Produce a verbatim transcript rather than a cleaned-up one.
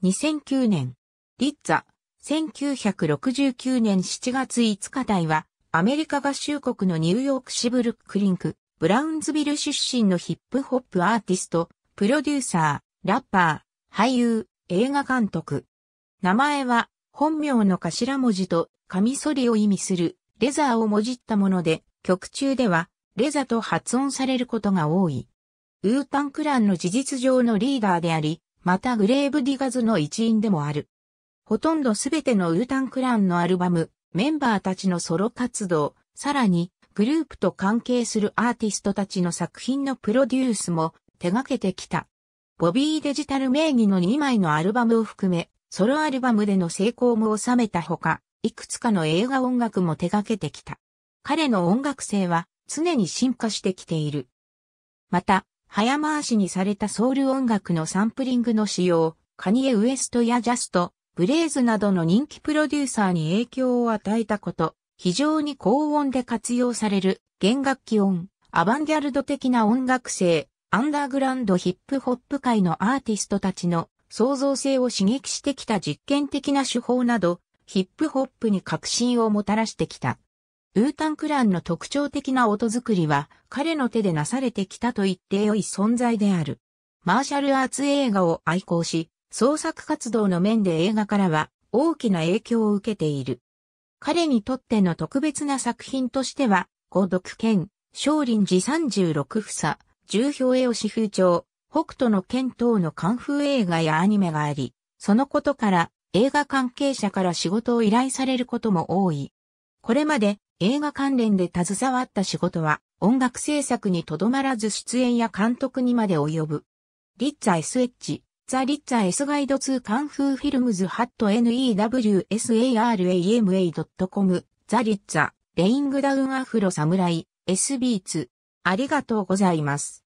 にせんきゅうねん。リッツァ、せんきゅうひゃくろくじゅうきゅうねんしちがついつか台は、アメリカ合衆国のニューヨーク市ブルックリン区、ブラウンズビル出身のヒップホップアーティスト、プロデューサー、ラッパー、俳優、映画監督。名前は、本名の頭文字と、カミソリを意味する、レザーをもじったもので、曲中では、レザと発音されることが多い。ウータン・クランの事実上のリーダーであり、またグレーブ・ディガーズの一員でもある。ほとんどすべてのウータン・クランのアルバム、メンバーたちのソロ活動、さらにグループと関係するアーティストたちの作品のプロデュースも手掛けてきた。ボビー・デジタル名義のにまいのアルバムを含め、ソロアルバムでの成功も収めたほか、いくつかの映画音楽も手掛けてきた。彼の音楽性は常に進化してきている。また、早回しにされたソウル音楽のサンプリングの使用、カニエ・ウエストやジャスト、ブレイズなどの人気プロデューサーに影響を与えたこと、非常に高音で活用される弦楽器音、アバンギャルド的な音楽性、アンダーグラウンドヒップホップ界のアーティストたちの創造性を刺激してきた実験的な手法など、ヒップホップに革新をもたらしてきた。ウータン・クランの特徴的な音作りは彼の手でなされてきたと言って良い存在である。マーシャルアーツ映画を愛好し、創作活動の面で映画からは大きな影響を受けている。彼にとっての特別な作品としては、五毒拳、少林寺さんじゅうろく房、十兵衛義風潮、北斗の拳等のカンフー映画やアニメがあり、そのことから映画関係者から仕事を依頼されることも多い。これまで映画関連で携わった仕事は音楽制作にとどまらず出演や監督にまで及ぶ。リッツァ エスエイチ、ザ・リッツァ S ガイドツーカンフーフィルムズハット ネワイサム ザ・リッツァ、レイングダウンアフロサムライ エスビーツ。ありがとうございます。